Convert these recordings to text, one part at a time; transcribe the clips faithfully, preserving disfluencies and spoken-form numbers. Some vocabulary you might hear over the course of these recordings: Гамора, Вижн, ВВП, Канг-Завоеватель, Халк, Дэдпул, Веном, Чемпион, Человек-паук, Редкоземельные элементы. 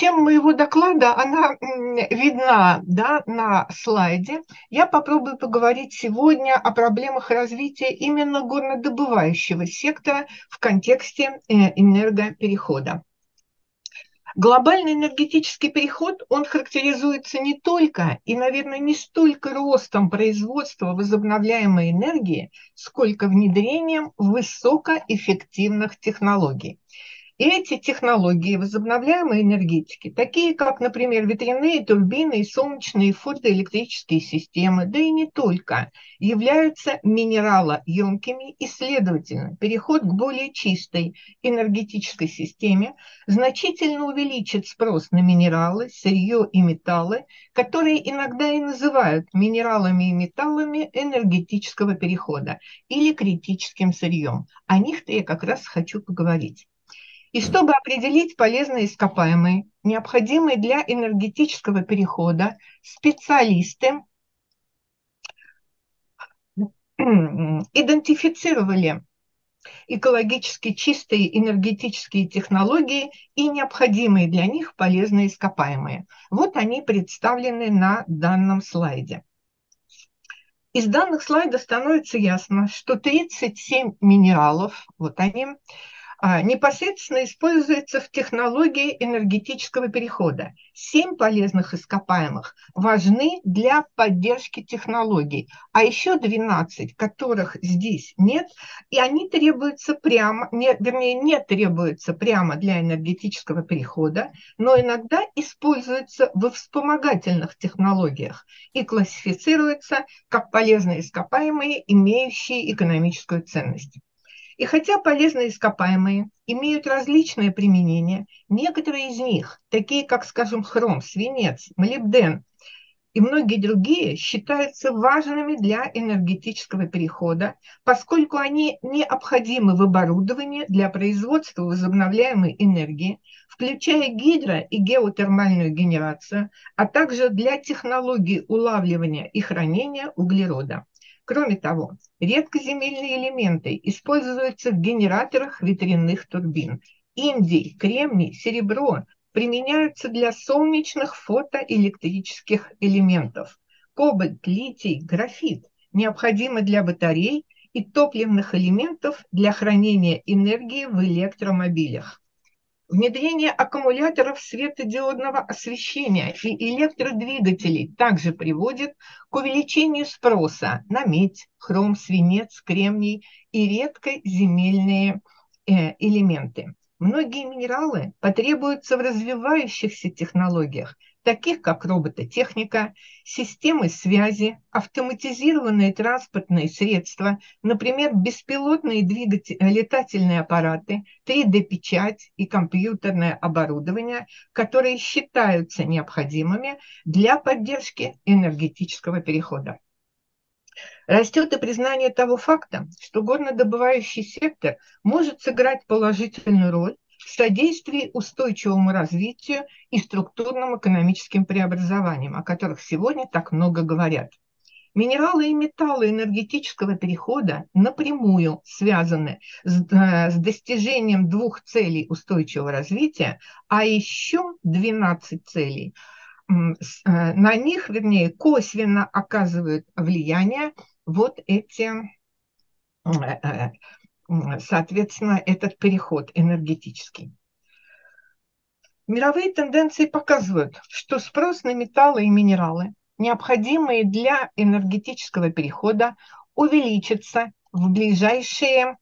Тема моего доклада, она видна, да, на слайде. Я попробую поговорить сегодня о проблемах развития именно горнодобывающего сектора в контексте энергоперехода. Глобальный энергетический переход, он характеризуется не только и, наверное, не столько ростом производства возобновляемой энергии, сколько внедрением высокоэффективных технологий. И эти технологии возобновляемой энергетики, такие как, например, ветряные турбины и солнечные фотоэлектрические системы, да и не только, являются минералоемкими, и, следовательно, переход к более чистой энергетической системе значительно увеличит спрос на минералы, сырье и металлы, которые иногда и называют минералами и металлами энергетического перехода или критическим сырьем. О них-то я как раз хочу поговорить. И чтобы определить полезные ископаемые, необходимые для энергетического перехода, специалисты идентифицировали экологически чистые энергетические технологии и необходимые для них полезные ископаемые. Вот они представлены на данном слайде. Из данных слайда становится ясно, что тридцать семь минералов, вот они, непосредственно используется в технологии энергетического перехода. Семь полезных ископаемых важны для поддержки технологий, а еще двенадцать, которых здесь нет, и они требуются прямо, не, вернее, не требуются прямо для энергетического перехода, но иногда используются во вспомогательных технологиях и классифицируются как полезные ископаемые, имеющие экономическую ценность. И хотя полезные ископаемые имеют различные применения, некоторые из них, такие как, скажем, хром, свинец, молибден и многие другие, считаются важными для энергетического перехода, поскольку они необходимы в оборудовании для производства возобновляемой энергии, включая гидро- и геотермальную генерацию, а также для технологий улавливания и хранения углерода. Кроме того, редкоземельные элементы используются в генераторах ветряных турбин. Индий, кремний, серебро применяются для солнечных фотоэлектрических элементов. Кобальт, литий, графит необходимы для батарей и топливных элементов для хранения энергии в электромобилях. Внедрение аккумуляторов светодиодного освещения и электродвигателей также приводит к увеличению спроса на медь, хром, свинец, кремний и редкоземельные элементы. Многие минералы потребуются в развивающихся технологиях, таких как робототехника, системы связи, автоматизированные транспортные средства, например, беспилотные летательные аппараты, три дэ печать и компьютерное оборудование, которые считаются необходимыми для поддержки энергетического перехода. Растет и признание того факта, что горнодобывающий сектор может сыграть положительную роль в содействии устойчивому развитию и структурным экономическим преобразованиям, о которых сегодня так много говорят. Минералы и металлы энергетического перехода напрямую связаны с, с достижением двух целей устойчивого развития, а еще двенадцати целей. На них, вернее, косвенно оказывают влияние вот эти, соответственно, этот переход энергетический. Мировые тенденции показывают, что спрос на металлы и минералы, необходимые для энергетического перехода, увеличится в ближайшие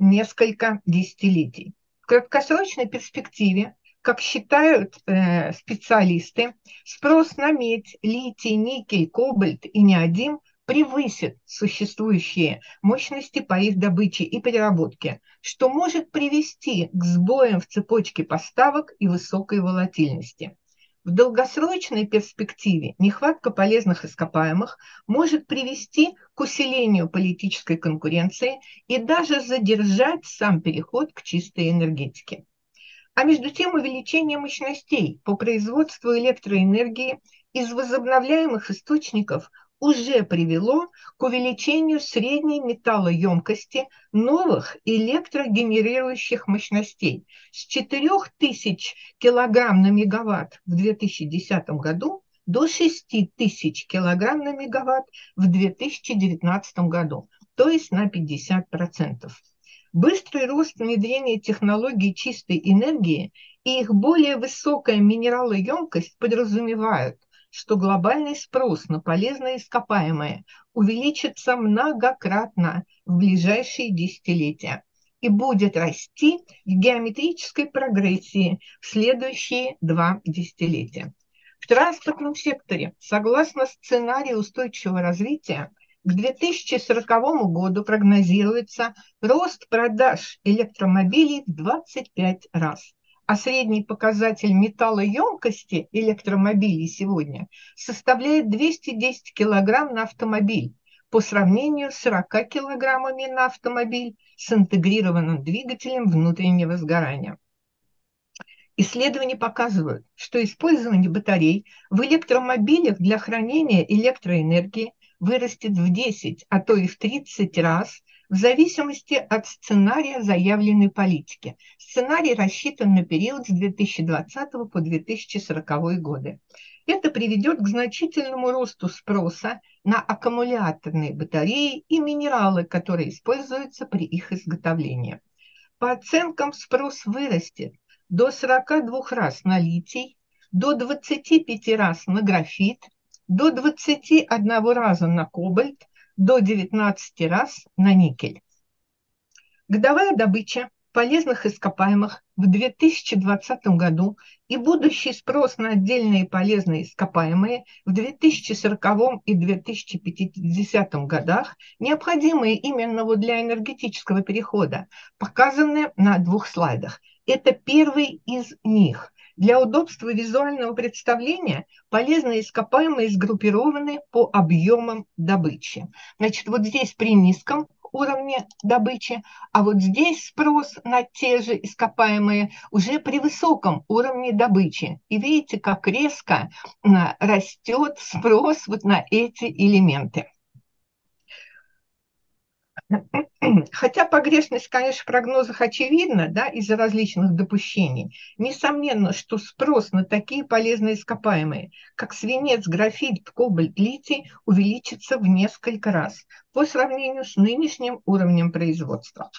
несколько десятилетий. В краткосрочной перспективе, как считают э, специалисты, спрос на медь, литий, никель, кобальт и неодим превысит существующие мощности по их добыче и переработке, что может привести к сбоям в цепочке поставок и высокой волатильности. В долгосрочной перспективе нехватка полезных ископаемых может привести к усилению политической конкуренции и даже задержать сам переход к чистой энергетике. А между тем увеличение мощностей по производству электроэнергии из возобновляемых источников уже привело к увеличению средней металлоемкости новых электрогенерирующих мощностей с четырёх тысяч килограмм на мегаватт в две тысячи десятом году до шести тысяч килограмм на мегаватт в две тысячи девятнадцатом году, то есть на пятьдесят процентов. Быстрый рост внедрения технологий чистой энергии и их более высокая минералоемкость подразумевают, что глобальный спрос на полезные ископаемые увеличится многократно в ближайшие десятилетия и будет расти в геометрической прогрессии в следующие два десятилетия. В транспортном секторе, согласно сценарию устойчивого развития, к две тысячи сороковому году прогнозируется рост продаж электромобилей в двадцать пять раз, а средний показатель металлоемкости электромобилей сегодня составляет двести десять килограмм на автомобиль по сравнению с сорока килограммами на автомобиль с интегрированным двигателем внутреннего сгорания. Исследования показывают, что использование батарей в электромобилях для хранения электроэнергии вырастет в десять, а то и в тридцать раз в зависимости от сценария заявленной политики. Сценарий рассчитан на период с две тысячи двадцатого по две тысячи сороковой годы. Это приведет к значительному росту спроса на аккумуляторные батареи и минералы, которые используются при их изготовлении. По оценкам, спрос вырастет до сорока двух раз на литий, до двадцати пяти раз на графит, до двадцати одного раза на кобальт, до девятнадцати раз на никель. Годовая добыча полезных ископаемых в две тысячи двадцатом году и будущий спрос на отдельные полезные ископаемые в две тысячи сороковом и две тысячи пятидесятом годах, необходимые именно вот для энергетического перехода, показаны на двух слайдах. Это первый из них. Для удобства визуального представления полезные ископаемые сгруппированы по объемам добычи. Значит, вот здесь при низком уровне добычи, а вот здесь спрос на те же ископаемые уже при высоком уровне добычи. И видите, как резко растет спрос вот на эти элементы. Хотя погрешность, конечно, в прогнозах очевидна, да, из-за различных допущений, несомненно, что спрос на такие полезные ископаемые, как свинец, графит, кобальт, литий, увеличится в несколько раз по сравнению с нынешним уровнем производства.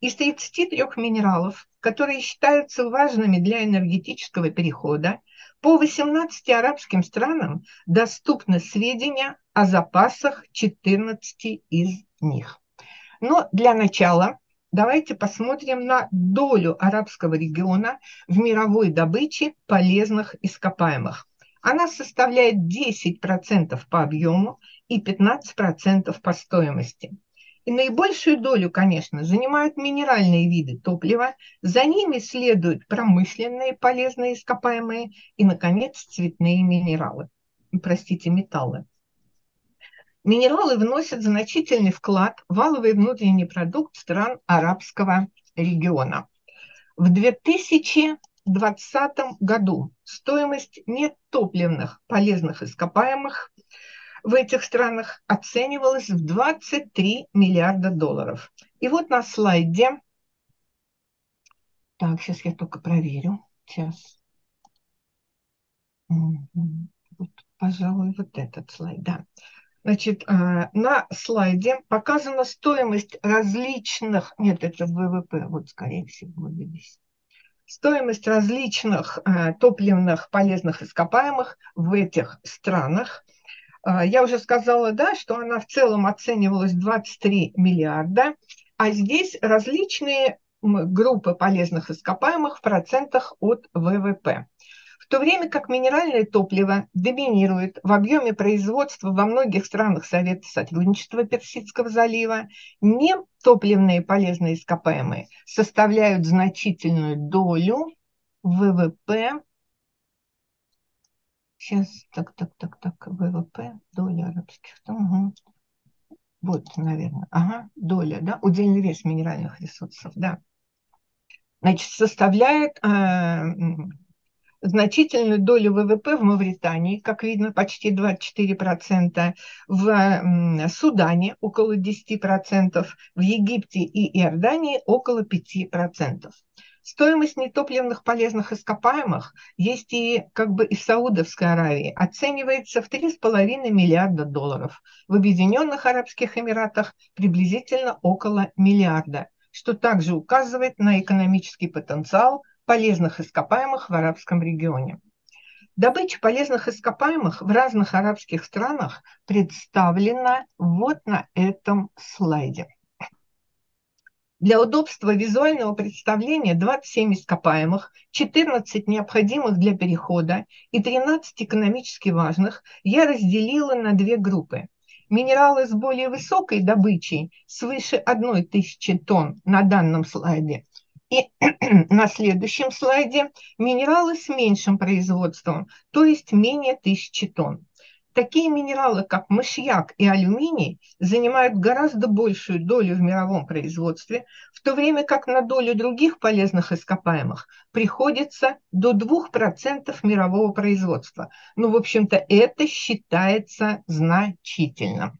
Из тридцати трёх минералов, которые считаются важными для энергетического перехода, по восемнадцати арабским странам доступны сведения о запасах четырнадцати из них. Но для начала давайте посмотрим на долю арабского региона в мировой добыче полезных ископаемых. Она составляет десять процентов по объему и пятнадцать процентов по стоимости. И наибольшую долю, конечно, занимают минеральные виды топлива, за ними следуют промышленные полезные ископаемые и, наконец, цветные минералы, простите, металлы. Минералы вносят значительный вклад в валовый внутренний продукт стран арабского региона. В две тысячи двадцатом году стоимость нетопливных полезных ископаемых в этих странах оценивалась в двадцать три миллиарда долларов. И вот на слайде, так, сейчас я только проверю, сейчас, вот, пожалуй, вот этот слайд, да. Значит, на слайде показана стоимость различных, нет, это ВВП, вот, скорее всего, здесь. Стоимость различных топливных полезных ископаемых в этих странах. Я уже сказала, да, что она в целом оценивалась двадцать три миллиарда, а здесь различные группы полезных ископаемых в процентах от ВВП. В то время как минеральное топливо доминирует в объеме производства во многих странах Совета сотрудничества Персидского залива, нетопливные полезные ископаемые составляют значительную долю ВВП. Сейчас, так, так, так, так, ВВП, доля арабских. Угу. Вот, наверное, ага, доля, да, удельный вес минеральных ресурсов, да. Значит, составляет... Э значительную долю вэ вэ пэ в Мавритании, как видно, почти двадцать четыре процента, в Судане около десяти процентов, в Египте и Иордании около пяти процентов. Стоимость нетопливных полезных ископаемых есть и как бы и в Саудовской Аравии, оценивается в три с половиной миллиарда долларов, в Объединенных Арабских Эмиратах приблизительно около миллиарда, что также указывает на экономический потенциал полезных ископаемых в арабском регионе. Добыча полезных ископаемых в разных арабских странах представлена вот на этом слайде. Для удобства визуального представления двадцать семь ископаемых, четырнадцать необходимых для перехода и тринадцать экономически важных я разделила на две группы. Минералы с более высокой добычей, свыше одной тысячи тонн на данном слайде, и на следующем слайде минералы с меньшим производством, то есть менее тысячи тонн. Такие минералы, как мышьяк и алюминий, занимают гораздо большую долю в мировом производстве, в то время как на долю других полезных ископаемых приходится до двух процентов мирового производства. Ну, в общем-то, это считается значительным.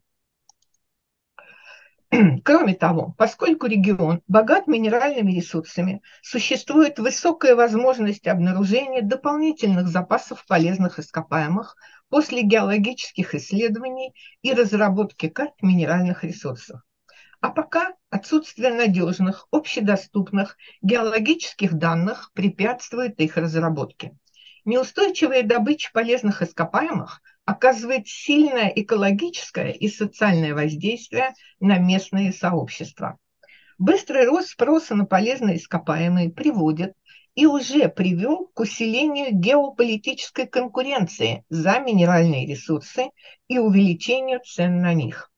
Кроме того, поскольку регион богат минеральными ресурсами, существует высокая возможность обнаружения дополнительных запасов полезных ископаемых после геологических исследований и разработки карт минеральных ресурсов. А пока отсутствие надежных, общедоступных геологических данных препятствует их разработке. Неустойчивая добыча полезных ископаемых оказывает сильное экологическое и социальное воздействие на местные сообщества. Быстрый рост спроса на полезные ископаемые приводит и уже привел к усилению геополитической конкуренции за минеральные ресурсы и увеличению цен на них.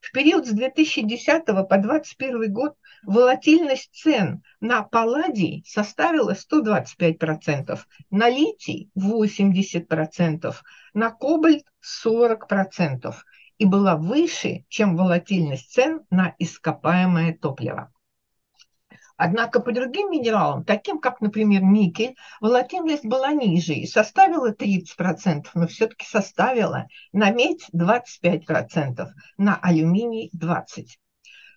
В период с две тысячи десятого по две тысячи двадцать первый год волатильность цен на палладий составила сто двадцать пять процентов, на литий восемьдесят процентов, на кобальт сорок процентов и была выше, чем волатильность цен на ископаемое топливо. Однако по другим минералам, таким как, например, никель, волатильность была ниже и составила тридцать процентов, но все-таки составила, на медь двадцать пять процентов, на алюминий двадцать процентов.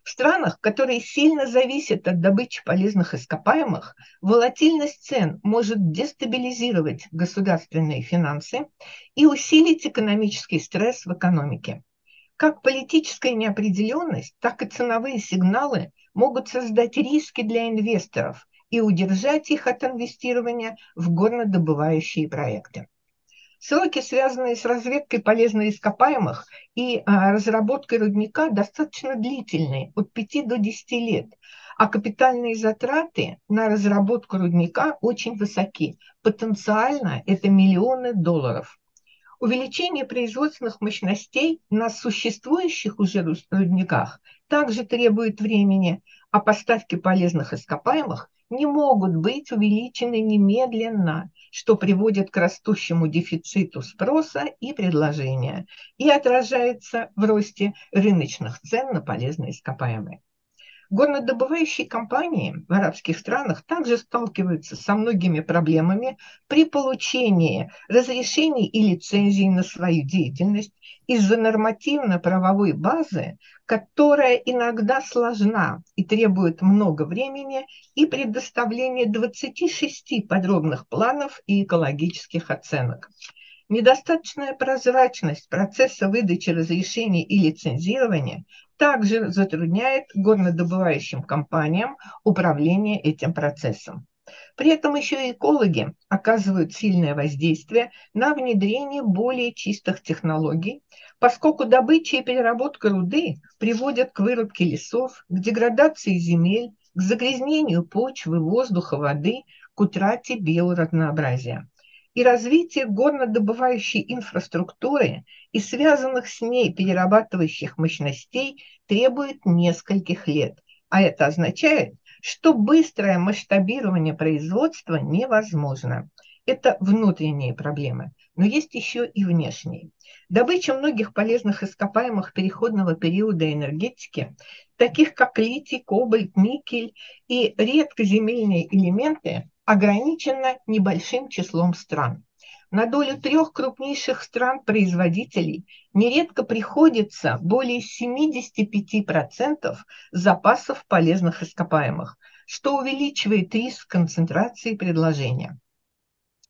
В странах, которые сильно зависят от добычи полезных ископаемых, волатильность цен может дестабилизировать государственные финансы и усилить экономический стресс в экономике. Как политическая неопределенность, так и ценовые сигналы могут создать риски для инвесторов и удержать их от инвестирования в горнодобывающие проекты. Сроки, связанные с разведкой полезных ископаемых и а, разработкой рудника, достаточно длительные, от пяти до десяти лет, а капитальные затраты на разработку рудника очень высоки. Потенциально это миллионы долларов. Увеличение производственных мощностей на существующих уже рудниках также требует времени, а поставки полезных ископаемых не могут быть увеличены немедленно, что приводит к растущему дефициту спроса и предложения и отражается в росте рыночных цен на полезные ископаемые. Горнодобывающие компании в арабских странах также сталкиваются со многими проблемами при получении разрешений и лицензий на свою деятельность из-за нормативно-правовой базы, которая иногда сложна и требует много времени и предоставления двадцати шести подробных планов и экологических оценок. Недостаточная прозрачность процесса выдачи разрешений и лицензирования также затрудняет горнодобывающим компаниям управление этим процессом. При этом еще и экологи оказывают сильное воздействие на внедрение более чистых технологий, поскольку добыча и переработка руды приводят к вырубке лесов, к деградации земель, к загрязнению почвы, воздуха, воды, к утрате биоразнообразия. И развитие горнодобывающей инфраструктуры и связанных с ней перерабатывающих мощностей требует нескольких лет. А это означает, что быстрое масштабирование производства невозможно. Это внутренние проблемы, но есть еще и внешние. Добыча многих полезных ископаемых переходного периода энергетики, таких как литий, кобальт, никель и редкоземельные элементы, ограничена небольшим числом стран. На долю трех крупнейших стран-производителей нередко приходится более семидесяти пяти процентов запасов полезных ископаемых, что увеличивает риск концентрации предложения.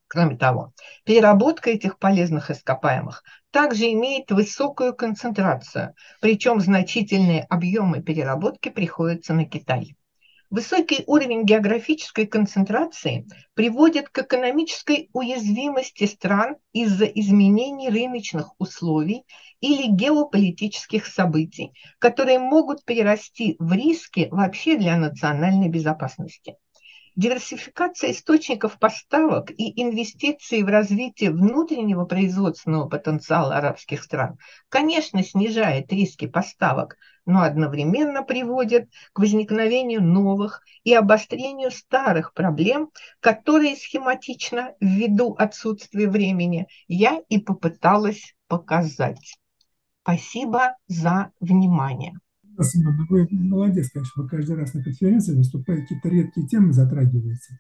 Кроме того, переработка этих полезных ископаемых также имеет высокую концентрацию, причем значительные объемы переработки приходятся на Китай. Высокий уровень географической концентрации приводит к экономической уязвимости стран из-за изменений рыночных условий или геополитических событий, которые могут перерасти в риски вообще для национальной безопасности. Диверсификация источников поставок и инвестиции в развитие внутреннего производственного потенциала арабских стран, конечно, снижает риски поставок, но одновременно приводит к возникновению новых и обострению старых проблем, которые схематично, ввиду отсутствия времени, я и попыталась показать. Спасибо за внимание. Спасибо. Вы молодец, конечно. Вы каждый раз на конференции выступаете, какие-то редкие темы затрагиваются.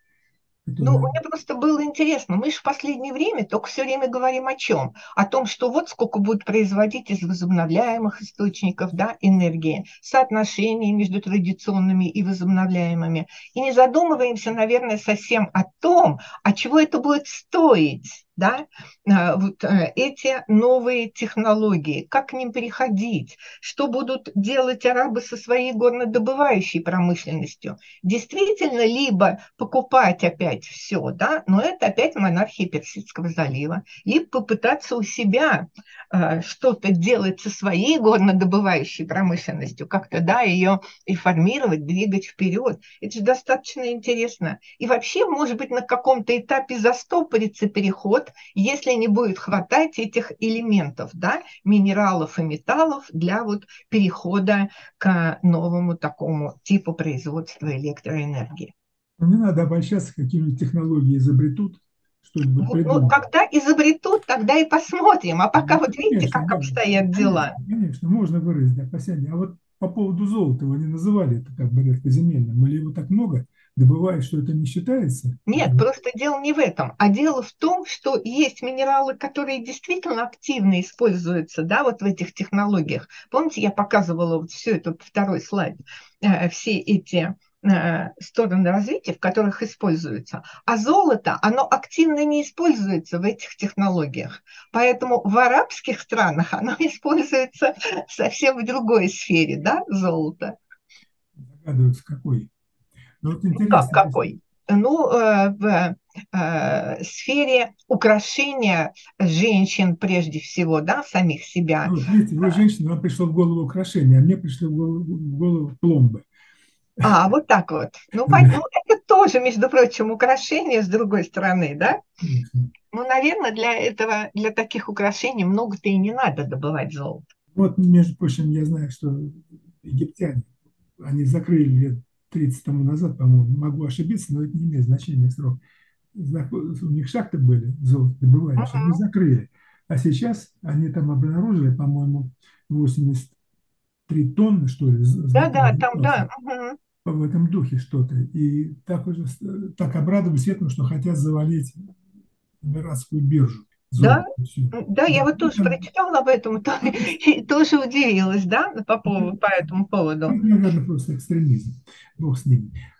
Которые... Ну, мне просто было интересно. Мы же в последнее время только все время говорим о чем? О том, что вот сколько будет производить из возобновляемых источников, да, энергии, соотношение между традиционными и возобновляемыми. И не задумываемся, наверное, совсем о том, а чего это будет стоить. Да, вот эти новые технологии, как к ним переходить, что будут делать арабы со своей горнодобывающей промышленностью. Действительно, либо покупать опять все, да, но это опять монархия Персидского залива, либо попытаться у себя что-то делать со своей горнодобывающей промышленностью, как-то, да, ее реформировать, двигать вперед. Это же достаточно интересно. И вообще, может быть, на каком-то этапе застопорится переход, если не будет хватать этих элементов, да, минералов и металлов для вот перехода к новому такому типу производства электроэнергии. Не надо обольщаться, какие-нибудь технологии изобретут. Что-нибудь ну, когда изобретут, тогда и посмотрим. А пока ну, вот конечно, видите, как можно, обстоят дела. Конечно, конечно, можно выразить опасения. А вот по поводу золота вы не называли это как бы редкоземельным, или его так много добывают, что это не считается? Нет, да. Просто дело не в этом, а дело в том, что есть минералы, которые действительно активно используются, да, вот в этих технологиях. Помните, я показывала вот все это, второй слайд, все эти стороны развития, в которых используется. А золото, оно активно не используется в этих технологиях. Поэтому в арабских странах оно используется совсем в другой сфере, да, золото. Догадываются, какой? Ну, вот ну, как какой? Ну, э, в э, сфере украшения женщин прежде всего, да, самих себя. Вот, видите, вы женщина, вам пришло в голову украшение, а мне пришло в голову, в голову пломбы. А, вот так вот. Ну, поэтому это тоже, между прочим, украшение с другой стороны, да? Ну, наверное, для этого, для таких украшений много-то и не надо добывать золото. Вот, между прочим, я знаю, что египтяне, они закрыли лет тридцать тому назад, по-моему, могу ошибиться, но это не имеет значения срок. У них шахты были золотодобывающие, uh-huh. они закрыли. А сейчас они там обнаружили, по-моему, восемьдесят три тонны, что ли. Да, да, там, да. Uh-huh. В этом духе что-то. И так уже так обрадовались этому, что хотят завалить эмиратскую биржу. Да? Да, я вот тоже прочитала об этом и тоже удивилась, да, по, по этому поводу. Наверное, просто экстремизм. Бог с ним.